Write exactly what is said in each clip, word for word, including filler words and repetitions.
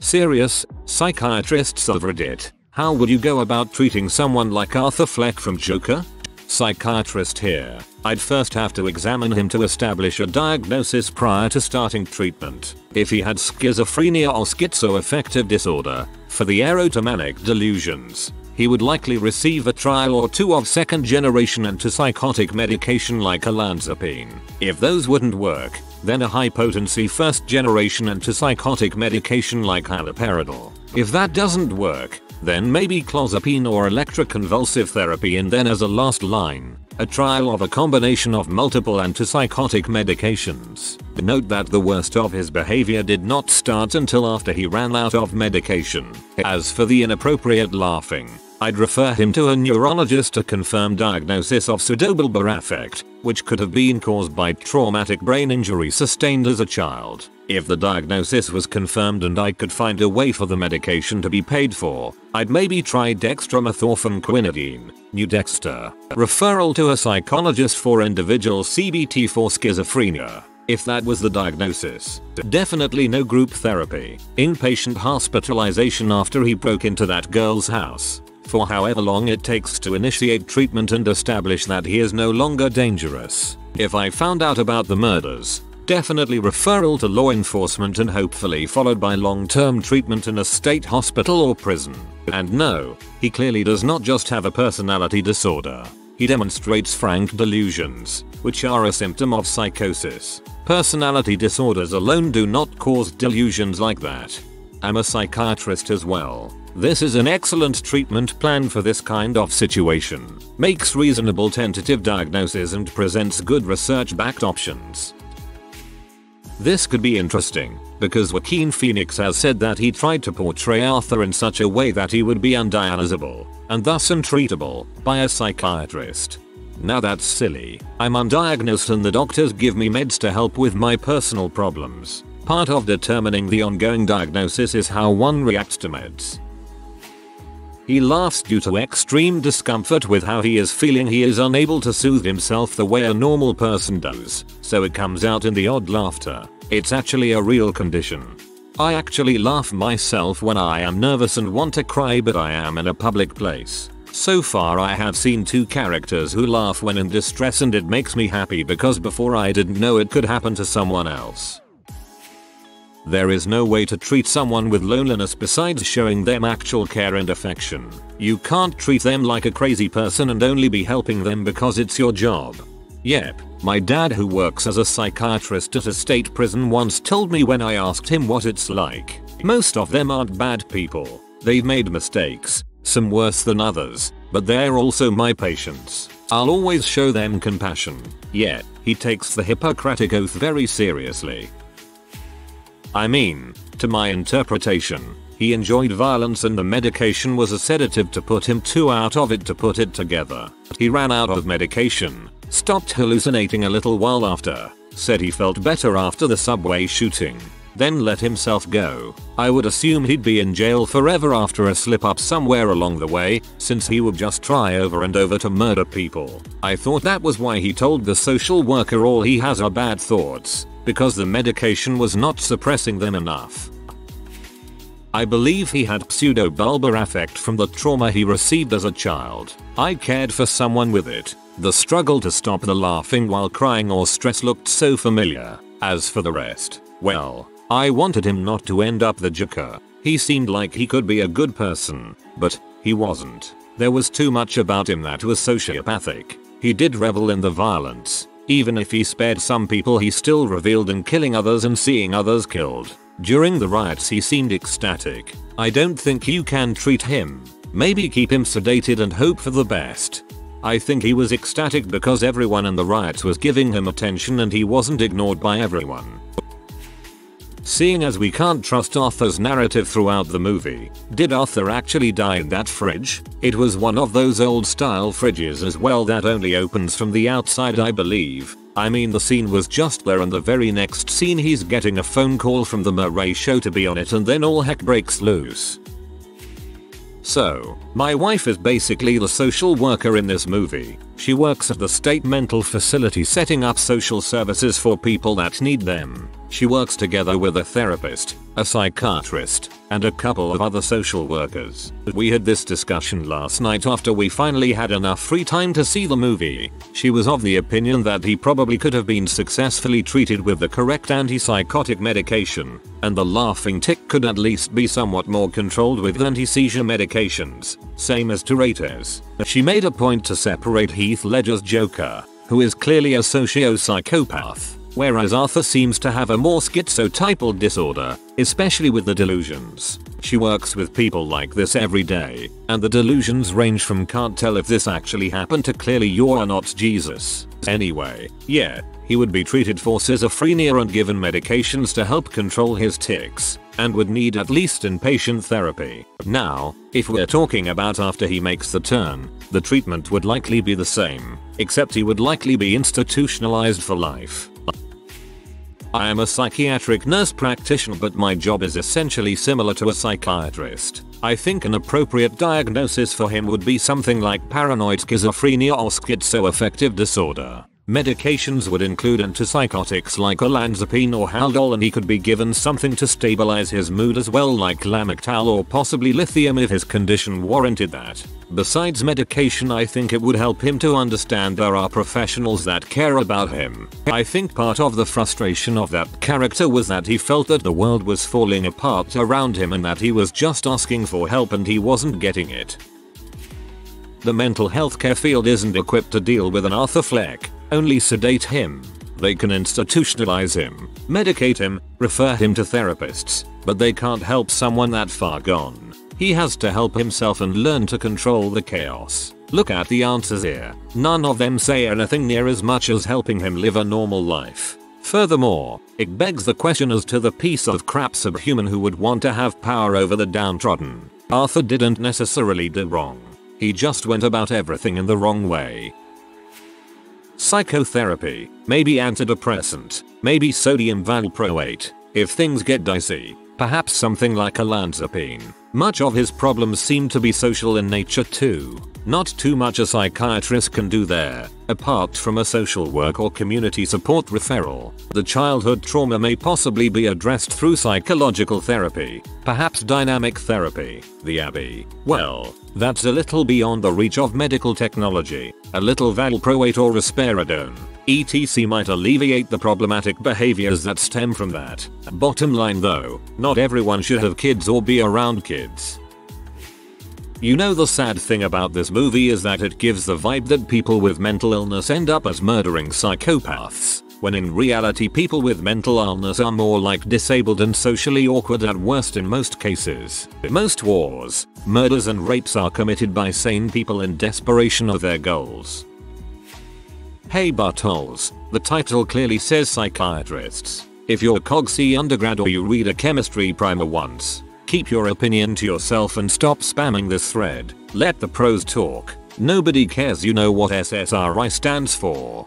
Serious, psychiatrists of Reddit, how would you go about treating someone like Arthur Fleck from Joker? Psychiatrist here, I'd first have to examine him to establish a diagnosis prior to starting treatment. If he had schizophrenia or schizoaffective disorder, for the erotomanic delusions, he would likely receive a trial or two of second generation antipsychotic medication like olanzapine. If those wouldn't work, then a high potency first generation antipsychotic medication like haloperidol. If that doesn't work, then maybe clozapine or electroconvulsive therapy, and then as a last line, a trial of a combination of multiple antipsychotic medications. Note that the worst of his behavior did not start until after he ran out of medication. As for the inappropriate laughing, I'd refer him to a neurologist to confirm diagnosis of pseudobulbar affect, which could have been caused by traumatic brain injury sustained as a child. If the diagnosis was confirmed and I could find a way for the medication to be paid for, I'd maybe try dextromethorphan quinidine, New Dexter. Referral to a psychologist for individual C B T for schizophrenia, if that was the diagnosis. Definitely no group therapy. Inpatient hospitalization after he broke into that girl's house, for however long it takes to initiate treatment and establish that he is no longer dangerous. If I found out about the murders, definitely referral to law enforcement and hopefully followed by long-term treatment in a state hospital or prison. And no, he clearly does not just have a personality disorder. He demonstrates frank delusions, which are a symptom of psychosis. Personality disorders alone do not cause delusions like that. I'm a psychiatrist as well. This is an excellent treatment plan for this kind of situation. Makes reasonable tentative diagnoses and presents good research-backed options. This could be interesting, because Joaquin Phoenix has said that he tried to portray Arthur in such a way that he would be undiagnosable, and thus untreatable, by a psychiatrist. Now that's silly. I'm undiagnosed and the doctors give me meds to help with my personal problems. Part of determining the ongoing diagnosis is how one reacts to meds. He laughs due to extreme discomfort with how he is feeling. He is unable to soothe himself the way a normal person does, so it comes out in the odd laughter. It's actually a real condition. I actually laugh myself when I am nervous and want to cry, but I am in a public place. So far I have seen two characters who laugh when in distress, and it makes me happy because before I didn't know it could happen to someone else. There is no way to treat someone with loneliness besides showing them actual care and affection. You can't treat them like a crazy person and only be helping them because it's your job. Yep, my dad, who works as a psychiatrist at a state prison, once told me when I asked him what it's like, most of them aren't bad people. They've made mistakes, some worse than others, but they're also my patients. I'll always show them compassion. Yeah, he takes the Hippocratic Oath very seriously. I mean, to my interpretation, he enjoyed violence and the medication was a sedative to put him two out of it to put it together. He ran out of medication, stopped hallucinating a little while after, said he felt better after the subway shooting, then let himself go. I would assume he'd be in jail forever after a slip-up somewhere along the way, since he would just try over and over to murder people. I thought that was why he told the social worker all he has are bad thoughts, because the medication was not suppressing them enough. I believe he had pseudobulbar affect from the trauma he received as a child. I cared for someone with it. The struggle to stop the laughing while crying or stress looked so familiar. As for the rest, well, I wanted him not to end up the Joker. He seemed like he could be a good person, but he wasn't. There was too much about him that was sociopathic. He did revel in the violence. Even if he spared some people, he still reveled in killing others and seeing others killed. During the riots he seemed ecstatic. I don't think you can treat him. Maybe keep him sedated and hope for the best. I think he was ecstatic because everyone in the riots was giving him attention and he wasn't ignored by everyone. Seeing as we can't trust Arthur's narrative throughout the movie, did Arthur actually die in that fridge? It was one of those old-style fridges as well that only opens from the outside, I believe. I mean, the scene was just there and the very next scene he's getting a phone call from the Murray show to be on it, and then all heck breaks loose. So, my wife is basically the social worker in this movie. She works at the state mental facility setting up social services for people that need them. She works together with a therapist, a psychiatrist, and a couple of other social workers. We had this discussion last night after we finally had enough free time to see the movie. She was of the opinion that he probably could have been successfully treated with the correct antipsychotic medication, and the laughing tick could at least be somewhat more controlled with anti-seizure medications, same as Tourette. She made a point to separate Heath Ledger's Joker, who is clearly a socio-psychopath, whereas Arthur seems to have a more schizotypal disorder, especially with the delusions. She works with people like this every day, and the delusions range from "can't tell if this actually happened" to "clearly you're not Jesus." Anyway, yeah, he would be treated for schizophrenia and given medications to help control his tics, and would need at least inpatient therapy. Now, if we're talking about after he makes the turn, the treatment would likely be the same, except he would likely be institutionalized for life. I am a psychiatric nurse practitioner, but my job is essentially similar to a psychiatrist. I think an appropriate diagnosis for him would be something like paranoid schizophrenia or schizoaffective disorder. Medications would include antipsychotics like olanzapine or Haldol, and he could be given something to stabilize his mood as well, like Lamictal or possibly lithium if his condition warranted that. Besides medication, I think it would help him to understand there are professionals that care about him. I think part of the frustration of that character was that he felt that the world was falling apart around him and that he was just asking for help and he wasn't getting it. The mental health care field isn't equipped to deal with an Arthur Fleck. Only sedate him. They can institutionalize him, medicate him, refer him to therapists, but they can't help someone that far gone. He has to help himself and learn to control the chaos. Look at the answers here. None of them say anything near as much as helping him live a normal life. Furthermore, it begs the question as to the piece of crap subhuman who would want to have power over the downtrodden. Arthur didn't necessarily do wrong. He just went about everything in the wrong way. Psychotherapy, maybe antidepressant, maybe sodium valproate. If things get dicey, perhaps something like olanzapine. Much of his problems seem to be social in nature too. Not too much a psychiatrist can do there, apart from a social work or community support referral. The childhood trauma may possibly be addressed through psychological therapy, perhaps dynamic therapy. The Abbey. Well, that's a little beyond the reach of medical technology. A little valproate or risperidone, et cetera might alleviate the problematic behaviors that stem from that. Bottom line though, not everyone should have kids or be around kids. You know, the sad thing about this movie is that it gives the vibe that people with mental illness end up as murdering psychopaths, when in reality people with mental illness are more like disabled and socially awkward at worst in most cases. In most wars, murders and rapes are committed by sane people in desperation of their goals. Hey buttholes, the title clearly says psychiatrists. If you're a C O G S E undergrad or you read a chemistry primer once, keep your opinion to yourself and stop spamming this thread. Let the pros talk. Nobody cares. You know what S S R I stands for.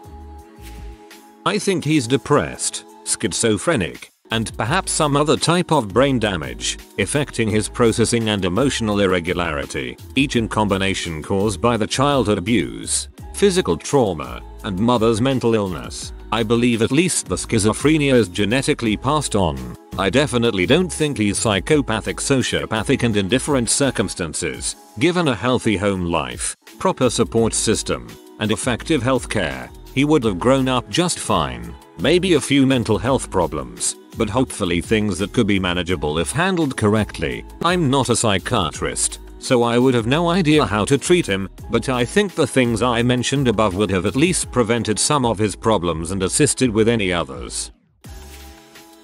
I think he's depressed, schizophrenic, and perhaps some other type of brain damage, affecting his processing and emotional irregularity, each in combination caused by the childhood abuse, physical trauma, and mother's mental illness. I believe at least the schizophrenia is genetically passed on. I definitely don't think he's psychopathic, sociopathic, and in different circumstances, given a healthy home life, proper support system, and effective healthcare, he would have grown up just fine. Maybe a few mental health problems, but hopefully things that could be manageable if handled correctly. I'm not a psychiatrist, so I would have no idea how to treat him, but I think the things I mentioned above would have at least prevented some of his problems and assisted with any others.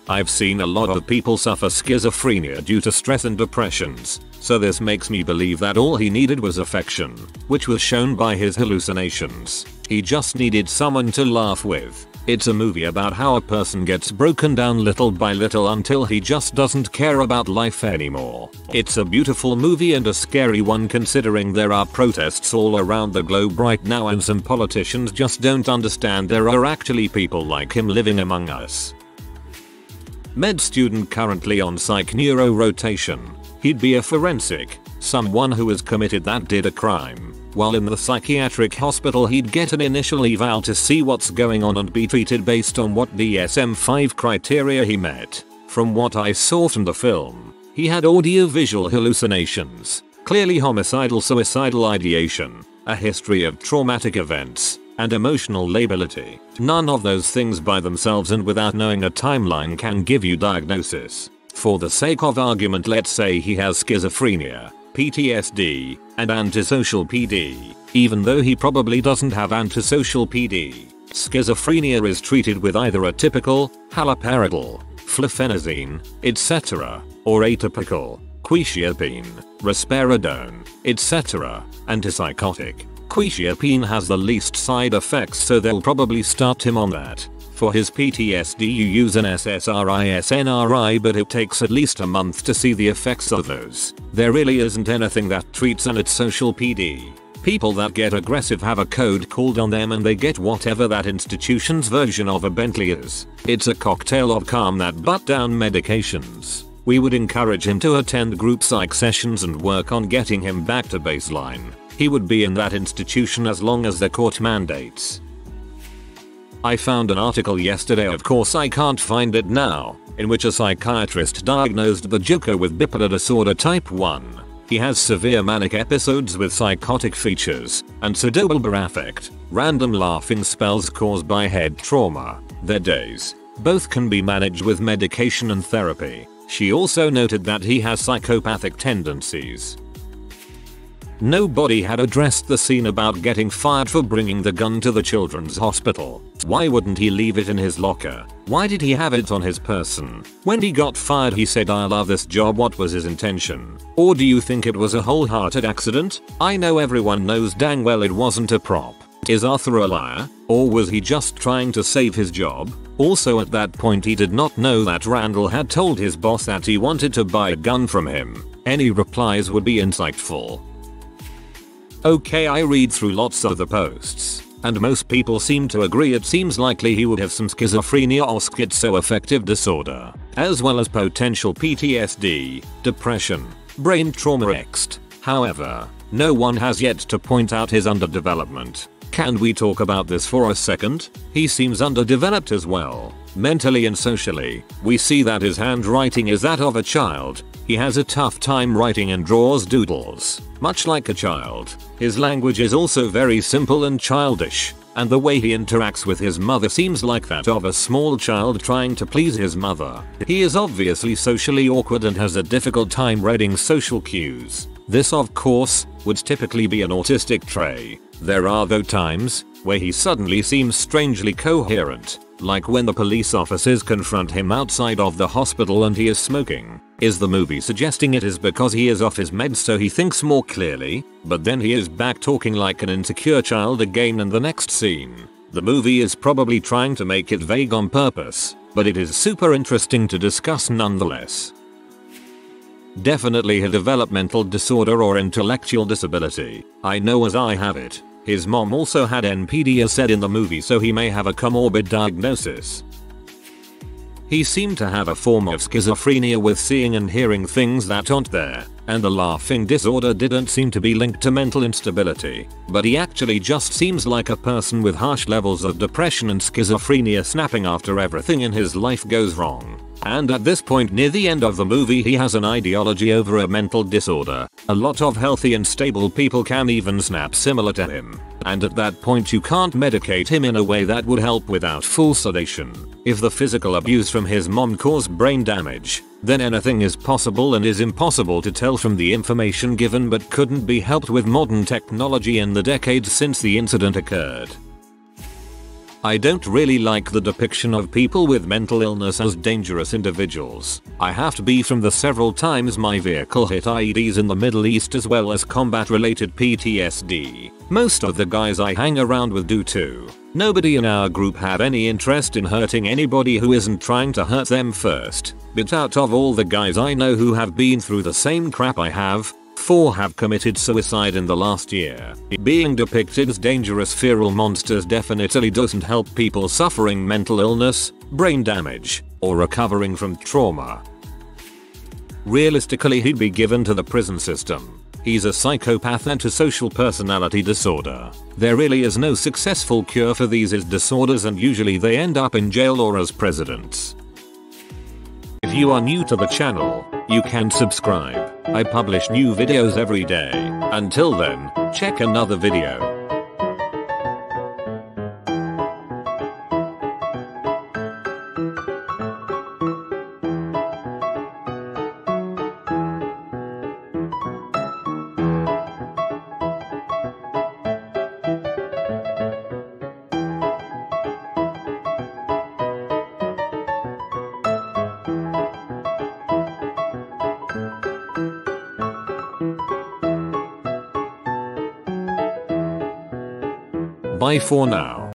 I've seen a lot of people suffer schizophrenia due to stress and depressions, so this makes me believe that all he needed was affection, which was shown by his hallucinations. He just needed someone to laugh with. It's a movie about how a person gets broken down little by little until he just doesn't care about life anymore. It's a beautiful movie and a scary one, considering there are protests all around the globe right now and some politicians just don't understand there are actually people like him living among us. Med student currently on psych neuro rotation. He'd be a forensic, someone who is committed that did a crime. While in the psychiatric hospital he'd get an initial eval to see what's going on and be treated based on what D S M five criteria he met. From what I saw from the film, he had audio-visual hallucinations, clearly homicidal-suicidal ideation, a history of traumatic events, and emotional lability. None of those things by themselves and without knowing a timeline can give you diagnosis. For the sake of argument, let's say he has schizophrenia, P T S D, and antisocial P D, even though he probably doesn't have antisocial P D. Schizophrenia is treated with either a typical, haloperidol, flufenazine, et cetera, or atypical, quetiapine, risperidone, et cetera, antipsychotic. Quetiapine has the least side effects, so they'll probably start him on that. For his P T S D you use an S S R I S N R I, but it takes at least a month to see the effects of those. There really isn't anything that treats antisocial P D. People that get aggressive have a code called on them and they get whatever that institution's version of a Bentley is. It's a cocktail of calm that butt down medications. We would encourage him to attend group psych sessions and work on getting him back to baseline. He would be in that institution as long as the court mandates. I found an article yesterday, of course I can't find it now, in which a psychiatrist diagnosed the Joker with bipolar disorder type one. He has severe manic episodes with psychotic features, and pseudobulbar affect, random laughing spells caused by head trauma. They're days. Both can be managed with medication and therapy. She also noted that he has psychopathic tendencies. Nobody had addressed the scene about getting fired for bringing the gun to the children's hospital. Why wouldn't he leave it in his locker? Why did he have it on his person? When he got fired he said, "I love this job." What was his intention? Or do you think it was a wholehearted accident? I know everyone knows dang well it wasn't a prop. Is Arthur a liar? Or was he just trying to save his job? Also, at that point he did not know that Randall had told his boss that he wanted to buy a gun from him. Any replies would be insightful. Okay, I read through lots of the posts, and most people seem to agree it seems likely he would have some schizophrenia or schizoaffective disorder, as well as potential P T S D, depression, brain trauma et cetera. However, no one has yet to point out his underdevelopment. Can we talk about this for a second? He seems underdeveloped as well, mentally and socially. We see that his handwriting is that of a child. He has a tough time writing and draws doodles, much like a child. His language is also very simple and childish, and the way he interacts with his mother seems like that of a small child trying to please his mother. He is obviously socially awkward and has a difficult time reading social cues. This, of course, would typically be an autistic trait. There are though times where he suddenly seems strangely coherent, like when the police officers confront him outside of the hospital and he is smoking. Is the movie suggesting it is because he is off his meds so he thinks more clearly, but then he is back talking like an insecure child again in the next scene? The movie is probably trying to make it vague on purpose, but it is super interesting to discuss nonetheless. Definitely a developmental disorder or intellectual disability. I know, as I have it. His mom also had N P D as said in the movie, so he may have a comorbid diagnosis. He seemed to have a form of schizophrenia with seeing and hearing things that aren't there, and the laughing disorder didn't seem to be linked to mental instability, but he actually just seems like a person with harsh levels of depression and schizophrenia snapping after everything in his life goes wrong. And at this point near the end of the movie he has an ideology over a mental disorder. A lot of healthy and stable people can even snap similar to him. And at that point you can't medicate him in a way that would help without full sedation. If the physical abuse from his mom caused brain damage, then anything is possible and is impossible to tell from the information given, but couldn't be helped with modern technology in the decades since the incident occurred. I don't really like the depiction of people with mental illness as dangerous individuals. I have to be from the several times my vehicle hit I E Ds in the Middle East, as well as combat-related P T S D. Most of the guys I hang around with do too. Nobody in our group had any interest in hurting anybody who isn't trying to hurt them first. But out of all the guys I know who have been through the same crap I have, four have committed suicide in the last year. Being depicted as dangerous feral monsters definitely doesn't help people suffering mental illness, brain damage, or recovering from trauma. Realistically, he'd be given to the prison system. He's a psychopath and antisocial personality disorder. There really is no successful cure for these disorders, and usually they end up in jail or as presidents. If you are new to the channel, you can subscribe. I publish new videos every day. Until then, check another video. Bye for now.